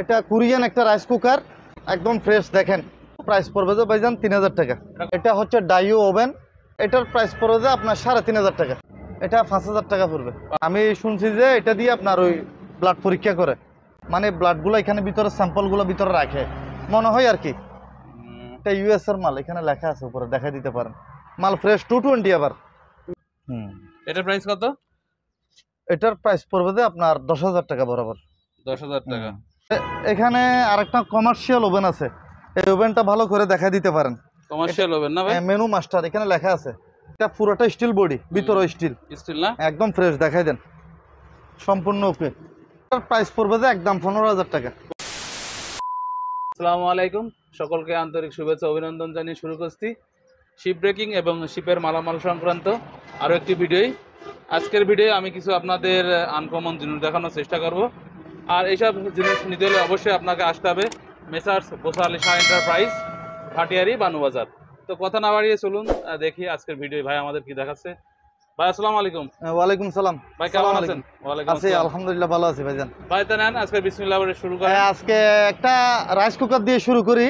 এটা কোরিয়ান একটা rice cooker, একদম ফ্রেশ। দেখেন প্রাইস পড়বে যে ভাইজান 3000 টাকা। এটা হচ্ছে ডাইও ওভেন, এটার প্রাইস পড়বে যে আপনার 3500 টাকা। এটা 5000 টাকা পড়বে। আমি শুনছি যে এটা দিয়ে আপনার ওই ব্লাড পরীক্ষা করে, মানে ব্লাডগুলো এখানে ভিতরে, স্যাম্পলগুলো ভিতরে রাখে মনে হয় আর কি। এটা ইউএসএর মাল, এখানে লেখা আছে উপরে, দেখা দিতে পারেন মাল ফ্রেশ। 220 আবার। এটার প্রাইস কত? এটার প্রাইস পড়বে যে আপনার 10000 টাকা বরাবর। 10000 টাকা। এখানে আরেকটা কমার্শিয়াল ওভেন আছে, এই ওভেনটা ভালো করে দেখা দিতে পারেন। কমার্শিয়াল ওভেন না ভাই? মেনু মাস্টার, এখানে লেখা আছে। এটা পুরোটা স্টিল বডি, ভিতরে স্টিল, স্টিল না, একদম ফ্রেশ। দেখাই দেন সম্পূর্ণ ওকে। এটার প্রাইস পড়বে যে একদম 15000 টাকা। আসসালামু আলাইকুম, সকলকে আন্তরিক শুভেচ্ছা অভিনন্দন জানিয়ে শুরু করছি শিপ ব্রেকিং এবং শিপের মালামাল সংক্রান্ত আরও একটি ভিডিও। আজকের ভিডিও আমি কিছু আপনাদের আনকমন জিনিস দেখানোর চেষ্টা করব। আর এইসব জিনিস নিতে হলে অবশ্যই আপনাকে আসতে হবে মেসার্স বোচা আলী শাহ এন্টারপ্রাইজ, ভাটিয়ারি বানু বাজার। তো কথা না বাড়িয়ে চলুন দেখি আজকের ভিডিও ভাই আমাদের কি দেখাচ্ছে। ভাই আসসালামু আলাইকুম। ওয়ালাইকুম সালাম। ভাই কেমন আছেন? ওয়ালাইকুম আসসালাম। আছি আলহামদুলিল্লাহ, ভালো আছি ভাইজান। ভাই তা নেন আজকে বিসমিল্লাহ করে শুরু করি। আজকে একটা রাইস কুকার দিয়ে শুরু করি।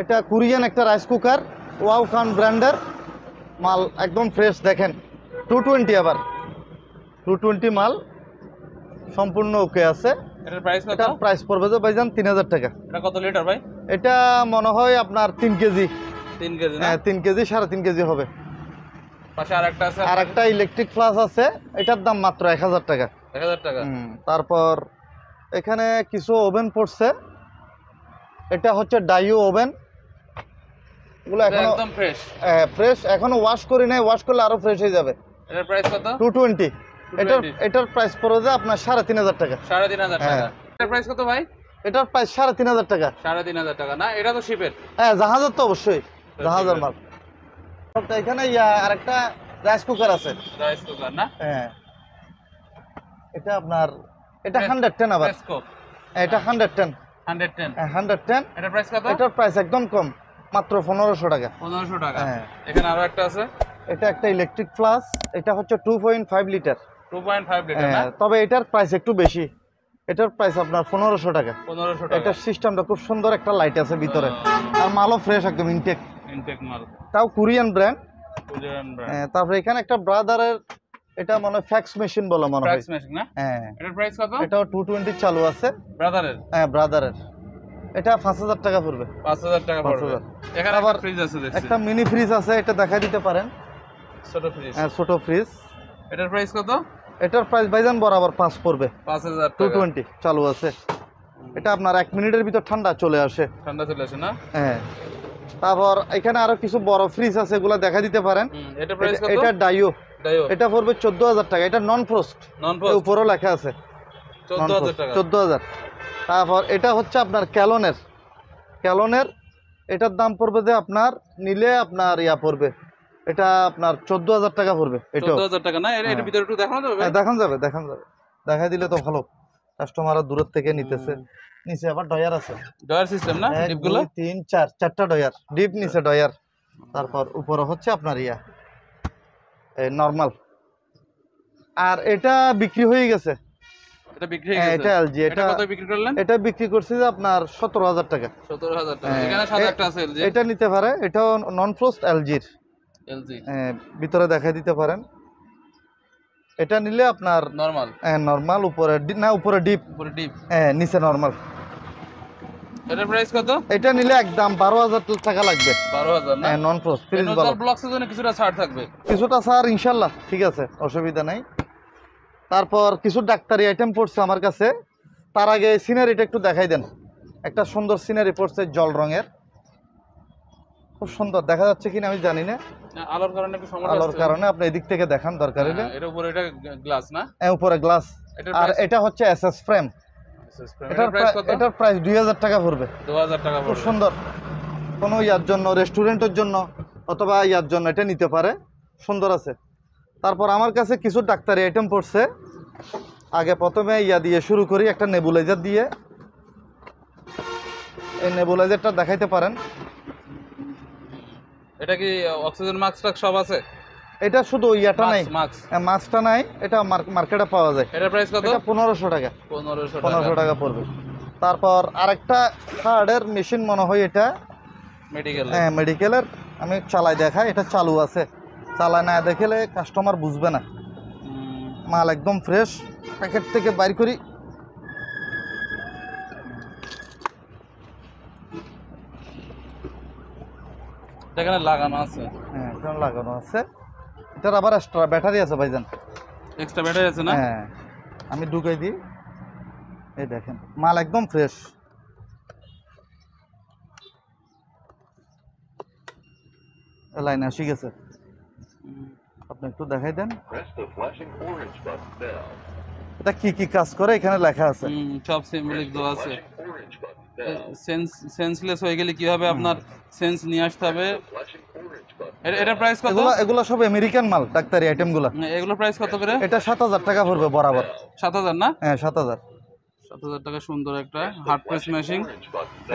এটা কোরিয়ান একটা রাইস কুকার, ওয়াও খান ব্র্যান্ডের মাল, একদম ফ্রেশ। দেখেন 220 আবার, 220 মাল, সম্পূর্ণ ওকে আছে। এটার প্রাইস কত? এটার প্রাইস পড়বে যে ভাইজান 3000 টাকা। এটা কত লিটার ভাই? এটা মনে হয় আপনার 3 কেজি। 3 কেজি? হ্যাঁ 3 কেজি, 3.5 কেজি হবে। পাশে আরেকটা আছে, আরেকটা ইলেকট্রিক ফ্লাস আছে, এটার দাম মাত্র 1000 টাকা। 1000 টাকা। তারপর এখানে কিছু ওভেন পড়ছে। এটা হচ্ছে ডাইও ওভেন, এগুলো একদম ফ্রেশ। হ্যাঁ ফ্রেশ, এখনো ওয়াশ করি নাই, ওয়াশ করলে আরো ফ্রেশ হয়ে যাবে। এটার প্রাইস কত? 220। এটার প্রাইস পড়বে আপনার 3500 টাকা। 3500 টাকা। এটার প্রাইস কত ভাই? এটার প্রাইস 3500 টাকা। 3500 টাকা না, এটা তো শিপের। হ্যাঁ জাহাজের তো অবশ্যই, জাহাজের মাল। এখানে আরেকটা রাইস কুকার আছে, রাইস কুকার না? হ্যাঁ এটা আপনার, এটা 110 আবার। এটা 110। এটার প্রাইস কত? এটার প্রাইস একদম কম, মাত্র 1500 টাকা। 1500 টাকা। হ্যাঁ এখানে আরো একটা আছে। এটা একটা ইলেকট্রিক প্লাস, এটা হচ্ছে 2.5 লিটার। 2.5 লিটার না? তবে এটার প্রাইস একটু বেশি, এটার প্রাইস আপনার 1500 টাকা। 1500 টাকা। এটার সিস্টেমটা খুব সুন্দর, একটা লাইট আছে ভিতরে, আর মালও ফ্রেশ একদম, ইনটেক। ইনটেক মাল, তাও কোরিয়ান ব্র্যান্ড। Korean brand. তারপরে এখানে একটা ব্রাদারের, এটা মানে ফ্যাক্স মেশিন বলা মনে হয়, ফ্যাক্স মেশিন না? হ্যাঁ। এটার প্রাইস কত? এটাও 220 চালু আছে, ব্রাদারের। হ্যাঁ ব্রাদারের। এটা 5000 টাকা পড়বে। 5000 টাকা পড়বে। এখানে আবার ফ্রিজ আছে দেখছি, একটা মিনি ফ্রিজ আছে, এটা দেখা দিতে পারেন, ছোট ফ্রিজ। হ্যাঁ ছোট ফ্রিজ। এটার প্রাইস কত? এটার প্রাইস ভাইজান বরাবর 5 পড়বে। 5000 220 চালু আছে। এটা আপনার 1 মিনিটের ভিতর ঠান্ডা চলে আসে। ঠান্ডা চলে আসে না? হ্যাঁ। তারপর এখানে আরো কিছু বড় ফ্রিজ আছে, এগুলো দেখা দিতে পারেন। এটা প্রাইস কত? এটা ডাইও। ডাইও। এটা পড়বে 14000 টাকা। এটা নন ফ্রস্ট, নন ফ্রস্ট, উপরে লেখা আছে 14000 টাকা। 14000। তারপর এটা হচ্ছে আপনার ক্যালনের, ক্যালনের এটার দাম পড়বে যে আপনার নিলে আপনার ইয়া পড়বে, এটা আপনার 14000 টাকা পড়বে। এটা 14000 টাকা না? এর ভিতরে একটু দেখানো যাবে? হ্যাঁ দেখানো যাবে, দেখানো যাবে। দেখা দিলে তো ভালো, কাস্টমাররা দূর থেকে নিতেছে। নিচে আবার ডয়ার আছে, ডয়ার সিস্টেম না? ডিপগুলো 3 4 ডয়ার, ডিপ নিচে ডয়ার। তারপর উপরে হচ্ছে আপনার ইয়া এই নরমাল। আর এটা বিক্রি হয়ে গেছে, এটা বিক্রি হয়ে গেছে। এটা এলজি। এটা কত বিক্রি করলেন? এটা বিক্রি করছি যে আপনার 17000 টাকা। 17000 টাকা। এখানে সাদা একটা আছে এলজি, এটা নিতে পারে। এটাও নন ফ্রস্ট এলজির, এলজি। ভিতরে দেখাই দিতে পারেন, এটা নিলে আপনার নরমাল। হ্যাঁ নরমাল, উপরে না উপরে ডিপ, উপরে ডিপ। হ্যাঁ নিচে নরমাল। এটার প্রাইস কত? এটা নিলে একদম 12000 টাকা লাগবে। 12000 না? হ্যাঁ নন ফ্রস্ট ফ্রিজ বলা। নন ব্লকসের জন্য কিছুটা ছাড় থাকবে। কিছুটা ছাড় ইনশাআল্লাহ, ঠিক আছে, অসুবিধা নাই। তারপর কিছু ডাক্তারি আইটেম পড়ছে আমার কাছে। তার আগে সিনারিটা একটু দেখাই দেন, একটা সুন্দর সিনারি পড়ছে জল রঙের, খুব সুন্দর। দেখা যাচ্ছে কিনা আমি জানি না, আলোর কারণে একটু সমস্যা আছে। আলোর কারণে আপনি এদিক থেকে দেখান দরকার হলে। এর উপরে এটা গ্লাস না? হ্যাঁ উপরে গ্লাস। আর এটা হচ্ছে এসএস ফ্রেম। SS frame. এটার প্রাইস কত? এটার প্রাইস 2000 টাকা পড়বে। 2000 টাকা পড়বে। খুব সুন্দর, কোনো ইয়ার জন্য, রেস্টুরেন্টের জন্য অথবা ইয়ার জন্য এটা নিতে পারে, সুন্দর আছে। তারপর আমার কাছে কিছু ডাক্তারি আইটেম পড়ছে। আগে প্রথমে ইয়া দিয়ে শুরু করি, একটা নেবুলাইজার দিয়ে। এই নেবুলাইজারটা দেখাইতে পারেন। এটা কি অক্সিজেন মাস্ক টাক সব আছে? এটা শুধু ইয়াটা নাই, মাস্কটা নাই, এটা মার্কেটে পাওয়া যায়। এটার প্রাইস কত? এটা 1500 টাকা। 1500 টাকা পড়বে। তারপর আরেকটা হার্ডের মেশিন মনে হয় এটা মেডিকেল, হ্যাঁ মেডিকেলের, আমি চালাই দেখাই, এটা চালু আছে, চালায় না দেখালে কাস্টমার বুঝবে না, মাল একদম ফ্রেশ, প্যাকেট থেকে বাইর করি। এখানে লাগানো আছে, হ্যাঁ এখানে লাগানো আছে, এটার আবার এক্সট্রা ব্যাটারি আছে ভাইজান, এক্সট্রা ব্যাটারি আছে না, হ্যাঁ আমি ঢুকাই দিই, এই দেখেন মাল একদম ফ্রেশ। লাইন আসি গেছে, আপনি একটু দেখাই দেন এটা কি কি কাজ করে, এখানে লেখা আছে সব সিম্বলিক দেওয়া আছে, সেন্সলেস হয়ে গেলে কিভাবে আপনার সেন্স নিয়ে আসতে হবে। এটা প্রাইস কত? এগুলো সব আমেরিকান মাল, ডাক্তারি আইটেমগুলো, এগুলো প্রাইস কত করে? এটা ৭০০০ টাকা পড়বে বরাবর। ৭০০০ না? হ্যাঁ ৭০০০। ৭০০০ টাকা, সুন্দর একটা হার্ড প্রেস মেশিন,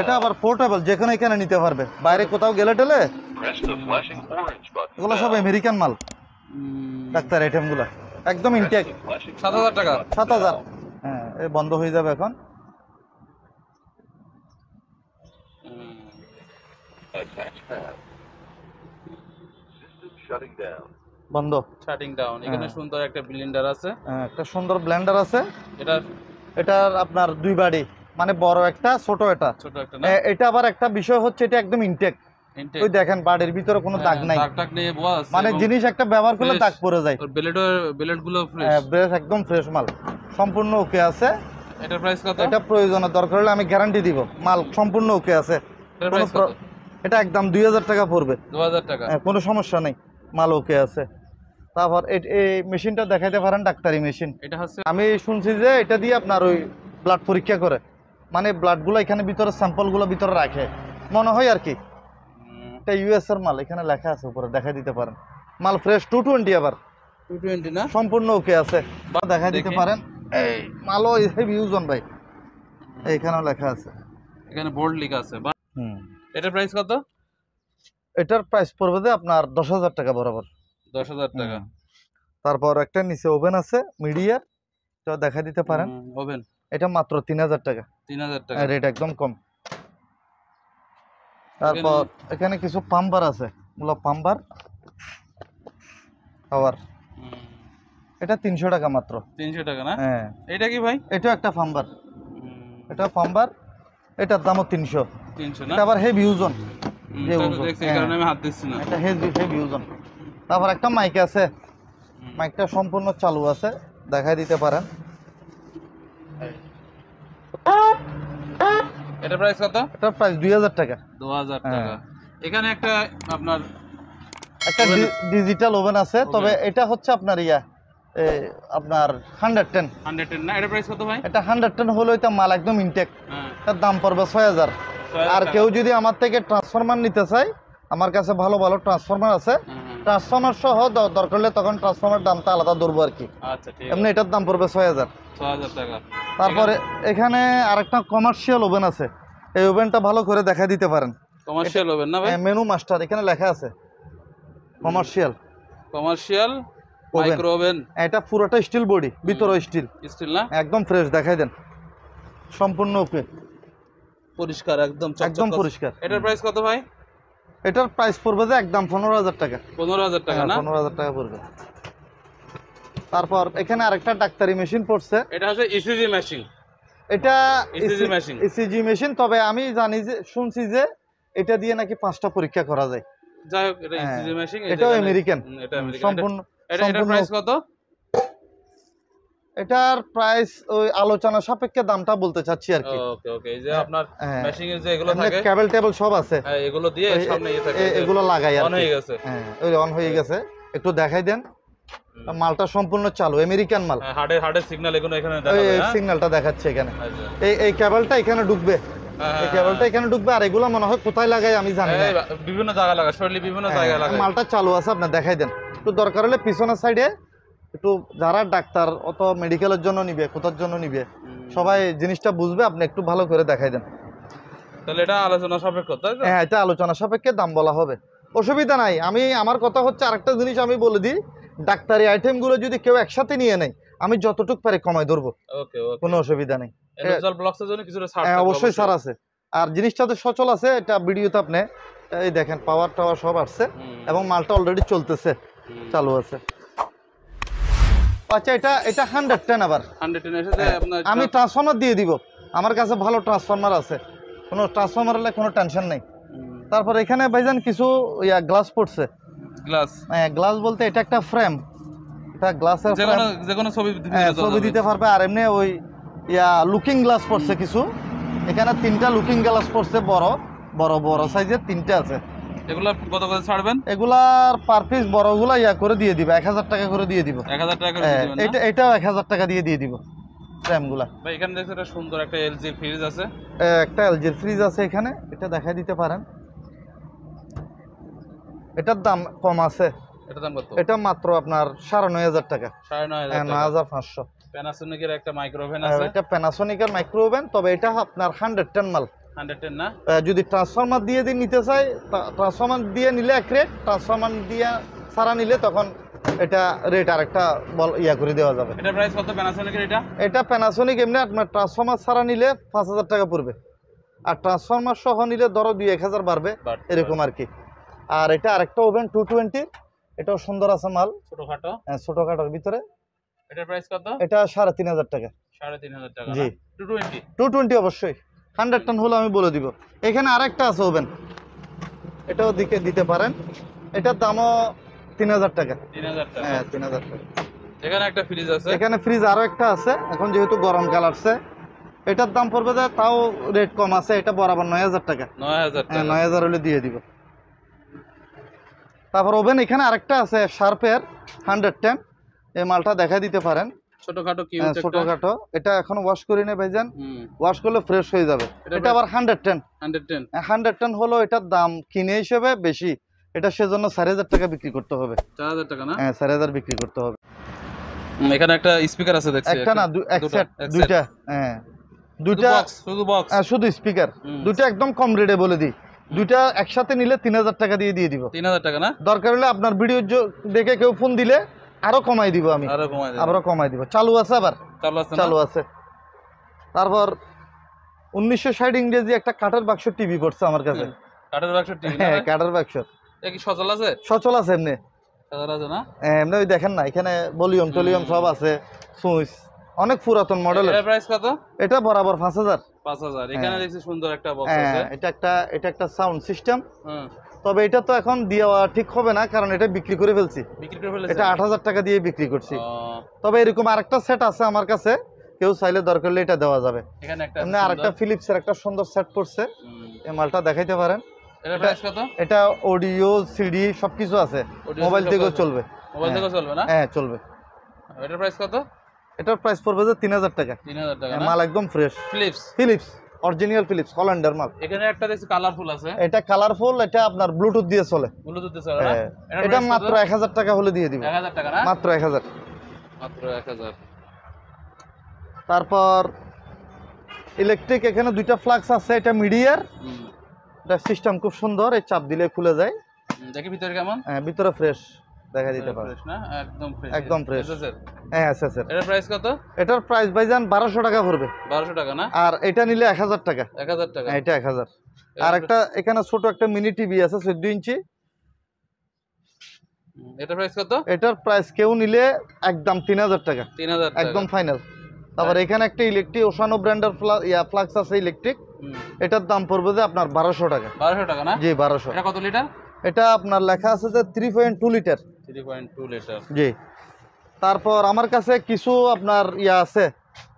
এটা আবার পোর্টেবল, যেখানে এখানে নিতে পারবে, বাইরে কোথাও গেলে টেলে। এগুলো সব আমেরিকান মাল, ডাক্তারি আইটেমগুলো একদম ইনটেক। ৭০০০ টাকা? ৭০০০। হ্যাঁ এ বন্ধ হয়ে যাবে এখন। বন্ধ শাটিং ডাউন। এখানে সুন্দর একটা ব্লেন্ডার আছে, হ্যাঁ একটা সুন্দর ব্লেন্ডার আছে, এটা এটার আপনার দুই বাড়ি, মানে বড় একটা ছোট, এটা ছোট একটা না, এটা আবার একটা বিষয় হচ্ছে এটা একদম ইনটেক, ওই দেখেন বাড়ির ভিতরে কোনো দাগ নাই, দাগ নেই, মানে জিনিস একটা ব্যবহার করলে দাগ পড়ে যায়, আর ব্লেডগুলো ফ্রেশ, ব্লেড একদম ফ্রেশ মাল, সম্পূর্ণ ওকে আছে। এটার প্রাইস কত? এটা প্রয়োজনের দরকার হলে আমি গ্যারান্টি দিব, মাল সম্পূর্ণ ওকে আছে। এটার প্রাইস কত? এটা একদম ২০০০ টাকা পড়বে। ২০০০ টাকা, হ্যাঁ কোনো সমস্যা নেই, মাল ওকে আছে। তারপর এই মেশিনটা দেখাইতে পারেন, ডাক্তারি মেশিন, এটা হচ্ছে আমি শুনছি যে এটা দিয়ে আপনার ওই ব্লাড পরীক্ষা করে, মানে ব্লাডগুলো এখানে ভিতরে, স্যাম্পলগুলো ভিতরে রাখে মনে হয় আর কি। এটা ইউএস এর মাল, এখানে লেখা আছে উপরে, দেখাই দিতে পারেন, মাল ফ্রেশ। 220 আবার, 220 না, সম্পূর্ণ ওকে আছে, দেখাই দিতে পারেন। এই মালও হেভি ইউজন ভাই, এইখানেও লেখা আছে, এখানে বোল্ড লেখা আছে। এটার প্রাইস কত? এটার প্রাইস পড়বে যে আপনার ১০০০০ টাকা বরাবর। ১০০০০ টাকা। তারপর একটা নিচে ওভেন আছে, মিডিয়ার, তো দেখা দিতে পারেন ওভেন, এটা মাত্র ৩০০০ টাকা। ৩০০০ টাকা রেট একদম কম। তারপর এখানে কিছু পাম্পার আছে, মূল পাম্পার আবার এটা ৩০০ টাকা মাত্র। ৩০০ টাকা না? হ্যাঁ। এটা কি ভাই? এটা একটা পাম্পার, এটা পাম্পার, এটার দামও ৩০০। ৩০০ না? এটা আবার হেভি ইউজন, তারপর একটা মাইক আছে, মাইকটা সম্পূর্ণ চালু আছে, দেখাই দিতে পারেন। এটার প্রাইস কত? এটার প্রাইস ২০০০ টাকা। ২০০০ টাকা। এখানে একটা আপনার একটা ডিজিটাল ওভেন আছে, তবে এটা হচ্ছে আপনার ইয়া আপনার 110। 110 না? এটার প্রাইস কত ভাই? এটা 110 হলো, এটা মাল একদম ইনটেক, তার দাম পড়বে ৬০০০। আর কেউ যদি আমার থেকে ট্রান্সফরমার নিতে চাই, আমার কাছে ভালো ভালো ট্রান্সফরমার আছে, ট্রান্সফরমার সহ দরকার হলে তখন ট্রান্সফরমার দামটা আলাদা ধরবো আর কি। এমনি এটার দাম পড়বে ৬০০০ টাকা। তারপরে এখানে আরেকটা কমার্শিয়াল ওভেন আছে, এই ওভেনটা ভালো করে দেখা দিতে পারেন, কমার্শিয়াল ওভেন না ভাই? মেনু মাস্টার, এখানে লেখা আছে কমার্শিয়াল, কমার্শিয়াল মাইক্রো ওভেন। এটা পুরোটা স্টিল বডি, ভিতরে স্টিল, স্টিল না? একদম ফ্রেশ, দেখাই দেন, সম্পূর্ণ ওকে, পরিষ্কার একদম, একদম পরিষ্কার। এটার প্রাইস কত ভাই? এটার প্রাইস পড়বে যে একদম ১৫০০০ টাকা। ১৫০০০ টাকা না? ১৫০০০ টাকা পড়বে। তারপর এখানে আরেকটা ডাক্তারি মেশিন পড়ছে, এটা হচ্ছে ইসিজি মেশিন, এটা ইসিজি মেশিন, ইসিজি মেশিন, তবে আমি জানি যে শুনছি যে এটা দিয়ে নাকি ৫টা পরীক্ষা করা যায়। যাই হোক, এটা ইসিজি মেশিন, এটা আমেরিকান, এটা আমেরিকান সম্পূর্ণ। এটার প্রাইস কত? এটার প্রাইস ওই আলোচনা সাপেক্ষে দামটা বলতে চাচ্ছি আর কি। ওকে ওকে। এই যে আপনার মেশিং এর যে এগুলো থাকে, কেবল টেবল সব আছে, হ্যাঁ এগুলো দিয়ে সামনে এই থাকে, এগুলো লাগাই আর অন হয়ে গেছে। হ্যাঁ ওই অন হয়ে গেছে, একটু দেখাই দেন, মালটা সম্পূর্ণ চালু, আমেরিকান মাল, হার্ডের হার্ডের সিগন্যাল এগুলো এখানে দেখা যায়, এই সিগন্যালটা দেখাচ্ছে এখানে, এই কেবলটা এখানে ঢুকবে, এই কেবলটা এখানে ঢুকবে, আর এগুলো মনে হয় কোথায় লাগাই আমি জানি না, বিভিন্ন জায়গা লাগা, শরীরে বিভিন্ন জায়গা লাগা। মালটা চালু আছে, আপনি দেখাই দেন, একটু দরকার হলে পিছনের সাইডে একটু, যারা ডাক্তার অত মেডিকেলের জন্য নিবে, কোথার জন্য নিবে, সবাই জিনিসটা বুঝবে, আপনি একটু ভালো করে দেখাই দেন। তাহলে এটা আলোচনা সাপেক্ষ, তাই তো? হ্যাঁ এটা আলোচনা সাপেক্ষে দাম বলা হবে, অসুবিধা নাই। আমি আমার কথা হচ্ছে আরেকটা জিনিস আমি বলে দিই, ডাক্তারি আইটেমগুলো যদি কেউ একসাথে নিয়ে নেয়, আমি যতটুকু পারি কমাই ধরবো, কোনো অসুবিধা নেই। ইন্ডিভিজুয়াল ব্লগস এর জন্য কিছুটা ছাড় আছে, অবশ্যই ছাড় আছে। আর জিনিসটা তো সচল আছে, এটা ভিডিওতে আপনি এই দেখেন পাওয়ার টাওয়ার সব আসছে এবং মালটা অলরেডি চলতেছে, চালু আছে। আচ্ছা এটা এটা 110 আবার 110 এসেছে আপনার, আমি ট্রান্সফরমার দিয়ে দিব, আমার কাছে ভালো ট্রান্সফরমার আছে, কোনো ট্রান্সফরমার হলে কোনো টেনশন নাই। তারপর এখানে ভাইজান কিছু ইয়া গ্লাস পড়ছে, গ্লাস হ্যাঁ গ্লাস বলতে এটা একটা ফ্রেম, এটা গ্লাসের ফ্রেম, যে কোনো ছবি দিতে পারবে। আর এমনি ওই ইয়া লুকিং গ্লাস পড়ছে কিছু, এখানে তিনটা লুকিং গ্লাস পড়ছে, বড় বড় বড় সাইজের তিনটা আছে। এগুলা কত করে ছাড়বেন? এগুলার পার পিস বড়গুলা ইয়া করে দিয়ে দিব 1000 টাকা করে দিয়ে দিব, 1000 টাকা করে দিবেন না? এটা এটাও 1000 টাকা দিয়ে দিয়ে দিব ফ্রেমগুলা। ভাই এখানে দেখছেন একটা সুন্দর একটা এলজি ফ্রিজ আছে, একটা এলজি ফ্রিজ আছে এখানে, এটা দেখাই দিতে পারেন। এটার দাম কম আছে, এটার দাম কত? এটা মাত্র আপনার 9500 টাকা, 9500। Panasonic এর একটা মাইক্রোওভেন আছে, এটা Panasonic এর মাইক্রোওভেন, তবে এটা আপনার 110 মাল, 110 না? যদি ট্রান্সফরমার দিয়ে দিই নিতে চাই, ট্রান্সফরমার দিয়ে নিলে এক রেট, ট্রান্সফরমার দিয়ে সারা নিলে তখন এটা রেট আরেকটা ইয়া করে দেওয়া যাবে। এটা প্রাইস কত Panasonic এর? এটা এটা Panasonic এমনি আপনার ট্রান্সফরমার সারা নিলে 5000 টাকা পড়বে, আর ট্রান্সফরমার সহ নিলে ধরো 2000 বাড়বে এরকম আর কি। আর এটা আরেকটা ওভেন 220, এটাও সুন্দর আছে মাল, ছোটখাটো, হ্যাঁ ছোটখাটোর ভিতরে। এটার প্রাইস কত? এটা 3500 টাকা, 3500 টাকা জি। 220 অবশ্যই 100 টন হলো আমি বলে দিব। এখানে আরেকটা আছে ওভেন, এটাও দিকে দিতে পারেন, এটার দামও 3000 টাকা, 3000 টাকা হ্যাঁ 3000 টাকা। এখানে একটা ফ্রিজ আছে, এখানে ফ্রিজ আরো একটা আছে, এখন যেহেতু গরমকাল আসছে এটার দাম পড়বে, তাও রেট কম আছে, এটা বরাবর 9000 টাকা, 9000 টাকা 9000 হলে দিয়ে দিব। তারপর ওভেন এখানে আরেকটা আছে শার্পের 110, এই মালটা দেখা দিতে পারেন, ছোটখাটো কি হচ্ছে ছোটখাটো, এটা এখনো ওয়াশ করি না ভাইজান, ওয়াশ করলে ফ্রেশ হয়ে যাবে। এটা আবার 110 হলো, এটার দাম কিনে হিসেবে বেশি, এটা সেজন্য 4500 টাকা বিক্রি করতে হবে, 4000 টাকা না? হ্যাঁ 4500 বিক্রি করতে হবে। এখানে একটা স্পিকার আছে দেখছি, একটা না দুইটা, হ্যাঁ দুইটা শুধু বক্স, শুধু স্পিকার দুইটা একদম কম রেটে বলে দিই, দুইটা একসাথে নিলে 3000 টাকা দিয়ে দিয়ে দিব, 3000 টাকা না? দরকার হলে আপনার ভিডিও দেখে কেউ ফোন দিলে আরো কমাই দিব, আমি আরো কমাই দিব, চালু আছে আবার, চালু আছে। তারপর 1960 ইংরেজি একটা কাঠের বাক্স টিভি পড়ছে আমার কাছে, কাঠের বাক্স টিভি, হ্যাঁ কাঠের বাক্স, এটা কি সচল আছে? সচল আছে এমনি, সচল আছে না? হ্যাঁ এমনি ওই দেখেন না, এখানে ভলিউম টলিউম সব আছে, সুইচ, অনেক পুরাতন মডেল। এর প্রাইস কত? এটা বরাবর 5000, 5000। এখানে দেখছি সুন্দর একটা বক্স আছে, এটা একটা, এটা একটা সাউন্ড সিস্টেম, তবে এটা তো এখন দেওয়া ঠিক হবে না, কারণ এটা বিক্রি করে ফেলছি, বিক্রি করে ফেলেছি, এটা 8000 টাকা দিয়ে বিক্রি করছি। তবে এরকম আরেকটা সেট আছে আমার কাছে, কেউ চাইলে দরকার হলে এটা দেওয়া যাবে। এখানে একটা এমনি আরেকটা ফিলিপসের একটা সুন্দর সেট পড়ছে, এই মালটা দেখাইতে পারেন। এর প্রাইস কত? এটা অডিও সিডি সবকিছু আছে, মোবাইল থেকেও চলবে, মোবাইল থেকেও চলবে না? হ্যাঁ চলবে। এটার প্রাইস কত? এটার প্রাইস পড়বে 3000 টাকা, 3000 টাকা মাল একদম fresh, Philips, Philips original Philips Hollander মাল। এখানে একটা দেখছি কালারফুল আছে, এটা কালারফুল, এটা আপনার ব্লুটুথ দিয়ে চলে, ব্লুটুথ দিয়ে চলে না? এটা মাত্র 1000 টাকা হলে দিয়ে দিবেন, 1000 টাকা না? মাত্র 1000, মাত্র 1000। তারপর ইলেকট্রিক এখানে দুইটা ফ্লাক্স আছে, এটা মিডিয়ার, এটা সিস্টেম খুব সুন্দর, এই চাপ দিলে খুলে যায়, দেখি ভিতরে কেমন? হ্যাঁ ভিতরে ফ্রেশ দেখা দিতে পারে, ফ্রেশ না? একদম ফ্রেশ, একদম ফ্রেশ স্যার। হ্যাঁ আচ্ছা স্যার। এটার প্রাইস কত? এটার প্রাইস ভাইজান 1200 টাকা পড়বে, 1200 টাকা না? আর এটা নিলে 1000 টাকা, 1000 টাকা, এটা 1000। আর একটা এখানে ছোট একটা মিনি টিভি আছে 14 ইঞ্চি, এটার প্রাইস কত? এটার প্রাইস কেউ নিলে একদম 3000 টাকা, 3000 টাকা একদম ফাইনাল। তারপর এখানে একটা ইলেকট্রিক ওশানো ব্র্যান্ডের ফ্লাক্স আছে ইলেকট্রিক, এটার দাম পড়বে যে আপনার 1200 টাকা, 1200 টাকা না? জি 1200। এটা কত লিটার? এটা আপনার লেখা আছে যে 3.2 লিটার, 3.2 লিটার জি। তারপর আমার কাছে কিছু আপনার ইয়া আছে,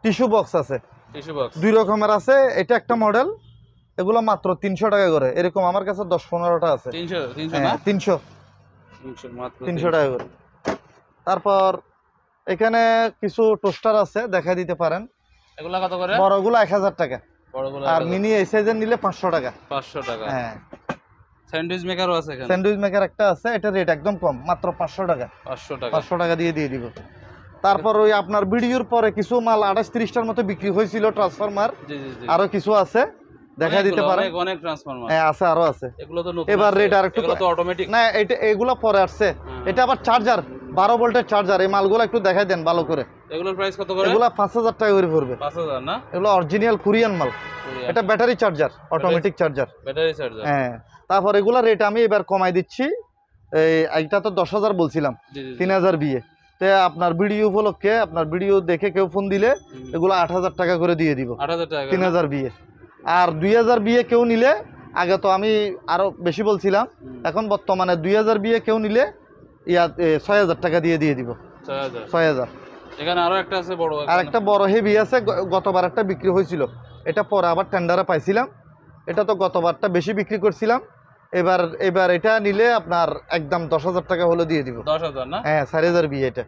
টিস্যু বক্স আছে, টিস্যু বক্স দুই রকমের আছে, এটা একটা মডেল, এগুলো মাত্র 300 টাকা করে, এরকম আমার কাছে 10-15টা আছে, 300 না? 300 মাত্র 300 টাকা করে। তারপর এখানে কিছু টোস্টার আছে, দেখা দিতে পারেন, এগুলো কত করে? বড়গুলো 1000 টাকা, বড়গুলো, আর মিনি এই সাইজের নিলে 500 টাকা, 500 টাকা হ্যাঁ। স্যান্ডউইচ মেকারও আছে এখানে, স্যান্ডউইচ মেকার একটা আছে, এটা রেট একদম কম, মাত্র 500 টাকা, 500 টাকা, 500 টাকা দিয়ে দিয়ে দিব। তারপর ওই আপনার ভিডিওর পরে কিছু মাল 28-30টার মতো বিক্রি হয়েছিল ট্রান্সফরমার, আরো কিছু আছে দেখা দিতে পারে, অনেক ট্রান্সফরমার হ্যাঁ আছে, আরো আছে, এগুলো তো নতুন, এবার রেট আরেকটু, এগুলো তো অটোমেটিক না, এটা এগুলো পরে আসছে। এটা আবার চার্জার, 12 ভোল্টের চার্জার এই মালগুলো একটু দেখাই দেন ভালো করে। এগুলোর প্রাইস কত করে? এগুলো 5000 টাকা করে পড়বে। 5000 না? এগুলো অরিজিনাল কোরিয়ান মাল। এটা battery charger, automatic charger. Battery charger. হ্যাঁ। তারপর এগুলোর রেট আমি এবার কমাই দিচ্ছি। এইটা তো 10000 বলছিলাম, 3000 দিয়ে। তে আপনার ভিডিও উপলক্ষে আপনার ভিডিও দেখে কেউ ফোন দিলে এগুলো 8000 টাকা করে দিয়ে দিব। 8000 টাকা। 3000 দিয়ে। আর 2000 দিয়ে কেউ নিলে আগে তো আমি আরো বেশি বলছিলাম, এখন বর্তমানে 2000 দিয়ে কেউ নিলে ইয়া 6000 টাকা দিয়ে দিয়ে দিব। 6000। এখানে আরো একটা আছে বড়, আরেকটা বড় হেভি আছে, গতবার একটা বিক্রি হয়েছিল, এটা পরে আবার টেন্ডারে পাইছিলাম, এটা তো গতবারটা বেশি বিক্রি করছিলাম, এবার এবার এটা নিলে আপনার একদম 10000 টাকা হলো দিয়ে দিব। 10000 না? হ্যাঁ, 4500 বি, এটা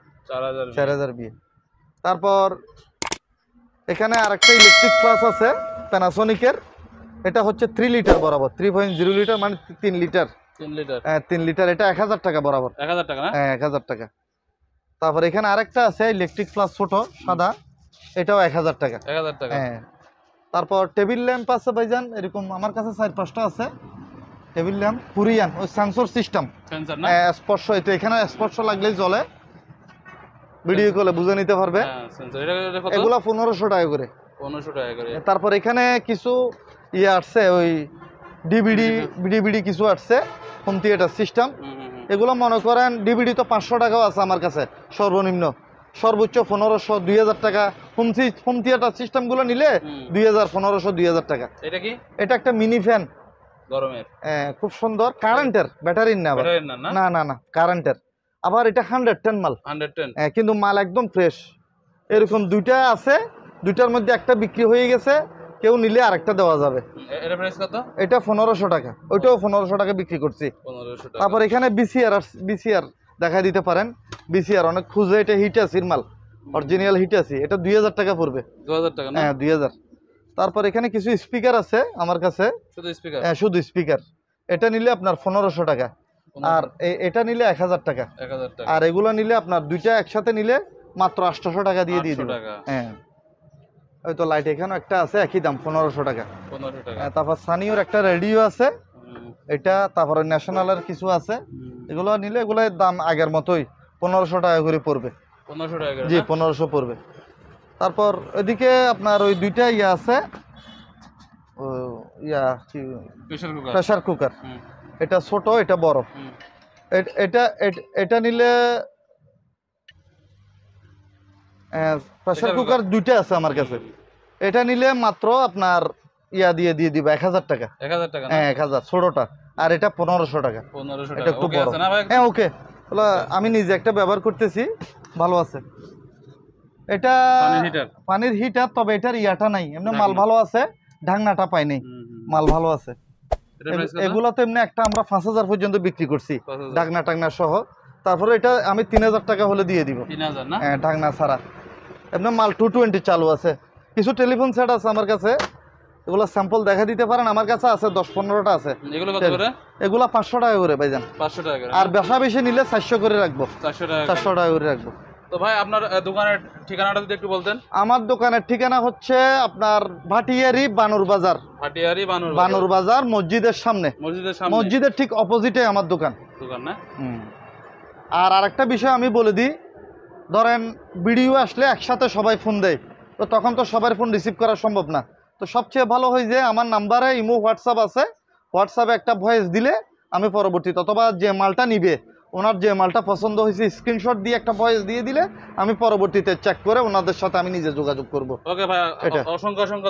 4000 বি। তারপর এখানে আরেকটা ইলেকট্রিক প্লাস আছে প্যানাসনিকের, এটা হচ্ছে 3 লিটার বরাবর, 3.0 লিটার মানে 3 লিটার 3 লিটার হ্যাঁ 3 লিটার, এটা 1000 টাকা বরাবর। 1000 টাকা না? হ্যাঁ, 1000 টাকা। তারপর এখানে আরেকটা আছে ইলেকট্রিক প্লাস ছোট সাদা, এটাও 1000 টাকা। 1000 টাকা হ্যাঁ। তারপর টেবিল ল্যাম্প আছে ভাইজান, এরকম আমার কাছে 4-5টা আছে টেবিল ল্যাম্প কুরিয়ান, ওই সেন্সর সিস্টেম, সেন্সর না? হ্যাঁ, স্পর্শ, এটা এখানে স্পর্শ লাগলেই জ্বলে, ভিডিও কলে বুঝে নিতে পারবে। হ্যাঁ, সেন্সর। এটা কত? এগুলা 1500 টাকা করে। 1500 টাকা করে। তারপর এখানে কিছু ইয়া আছে, ওই ডিভিডি কিছু আসছে হোম থিয়েটার সিস্টেম, এগুলো মনে করেন ডিভিডি তো 500 টাকাও আছে আমার কাছে সর্বনিম্ন, সর্বোচ্চ 1500 2000 টাকা। হোম থিয়েটার সিস্টেমগুলো নিলে 2500 2000 টাকা। এটা কি? এটা একটা মিনি ফ্যান, গরমের, হ্যাঁ, খুব সুন্দর, কারেন্টের, ব্যাটারির না, না না না কারেন্টের, আবার এটা 110 মাল, 110 হ্যাঁ, কিন্তু মাল একদম ফ্রেশ। এরকম দুইটা আছে, দুইটার মধ্যে একটা বিক্রি হয়ে গেছে, কেউ নিলে আরেকটা দেওয়া যাবে। এর প্রাইস কত? এটা 1500 টাকা, ওইটাও 1500 টাকা বিক্রি করছি। 1500 টাকা। তারপর এখানে বিসিআর দেখাই দিতে পারেন, বিসিআর অনেক খুঁজে, এটা হিটাসির মাল, অরিজিনাল হিটাসি, এটা 2000 টাকা পড়বে। 2000 টাকা না? হ্যাঁ, 2000। তারপর এখানে কিছু স্পিকার আছে আমার কাছে, শুধু স্পিকার? হ্যাঁ, শুধু স্পিকার, এটা নিলে আপনার 1500 টাকা, আর এটা নিলে 1000 টাকা। 1000 টাকা। আর এগুলো নিলে আপনার দুইটা একসাথে নিলে মাত্র 800 টাকা দিয়ে দিয়ে দিব। 800 টাকা হ্যাঁ। ওই তো লাইট এখানে একটা আছে, একই দাম 1500 টাকা। 1500 টাকা। তারপর সানিওর একটা রেডিও আছে এটা, তারপরে ন্যাশনালের কিছু আছে, এগুলো নিলে এগুলোর দাম আগের মতোই 1500 টাকা করে পড়বে। 1500 টাকা করে? জি, 1500 পড়বে। তারপর এদিকে আপনার ওই দুইটা ইয়া আছে, ও ইয়া প্রেসার কুকার, প্রেসার কুকার, এটা ছোট এটা বড়, এটা এটা নিলে প্রেসার কুকার দুইটা আছে আমার কাছে, এটা নিলে মাত্র আপনার ইয়া দিয়ে দিয়ে দিব 1000 টাকা। 1000 টাকা না? হ্যাঁ, 1000 ছোটটা, আর এটা 1500 টাকা। 1500 টাকা, ওকে আছে না ভাই? হ্যাঁ, ওকে, বলা আমি নিজে একটা ব্যবহার করতেছি, ভালো আছে। এটা পানির হিটার, পানির হিটার, তবে এটার ইয়াটা নাই, এমনি মাল ভালো আছে, ঢাকনাটা পাই নাই, মাল ভালো আছে। এগুলো তো এমনি একটা আমরা 5000 পর্যন্ত বিক্রি করছি ঢাকনা টাকনা সহ, তারপরে এটা আমি 3000 টাকা হলে দিয়ে দিব। 3000 না? হ্যাঁ, ঢাকনা ছাড়া, আপনার মাল 220 চালু আছে। কিছু টেলিফোন সেট আছে আমার কাছে, এগুলো স্যাম্পল দেখা দিতে পারেন, আমার কাছে আছে 10-15টা আছে। এগুলো কত করে? এগুলো 500 টাকা করে ভাইজান। 500 টাকা করে। আর বেশা বেশি নিলে 400 করে রাখবো। 400 টাকা, 400 টাকা করে রাখবো। তো ভাই আপনার দোকানের ঠিকানাটা যদি একটু বলতেন। আমার দোকানের ঠিকানা হচ্ছে আপনার ভাটিয়ারি বানুর বাজার, ভাটিয়ারি বানুর বাজার, মসজিদের সামনে, মসজিদের সামনে, মসজিদের ঠিক অপোজিটে আমার দোকান। দোকান না? আর আরেকটা বিষয় আমি বলে দিই, ধরেন ভিডিও আসলে একসাথে সবাই ফোন দেয়, তো তখন তো সবার ফোন রিসিভ করা সম্ভব না, তো সবচেয়ে ভালো হয় যে আমার নাম্বারে ইমো হোয়াটসঅ্যাপ আছে, হোয়াটসঅ্যাপে একটা ভয়েস দিলে আমি পরবর্তীতে, অথবা যে মালটা নিবে ওনার যে মালটা পছন্দ হয়েছে স্ক্রিনশট দিয়ে একটা ভয়েস দিয়ে দিলে আমি পরবর্তীতে চেক করে ওনাদের সাথে আমি নিজে যোগাযোগ করবো। ওকে ভাই, অসংখ্য অসংখ্য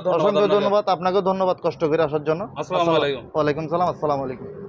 ধন্যবাদ। আপনাকে ধন্যবাদ কষ্ট করে আসার জন্য। আসসালামু আলাইকুম। ওয়ালাইকুম আসসালাম। আসসালামু আলাইকুম।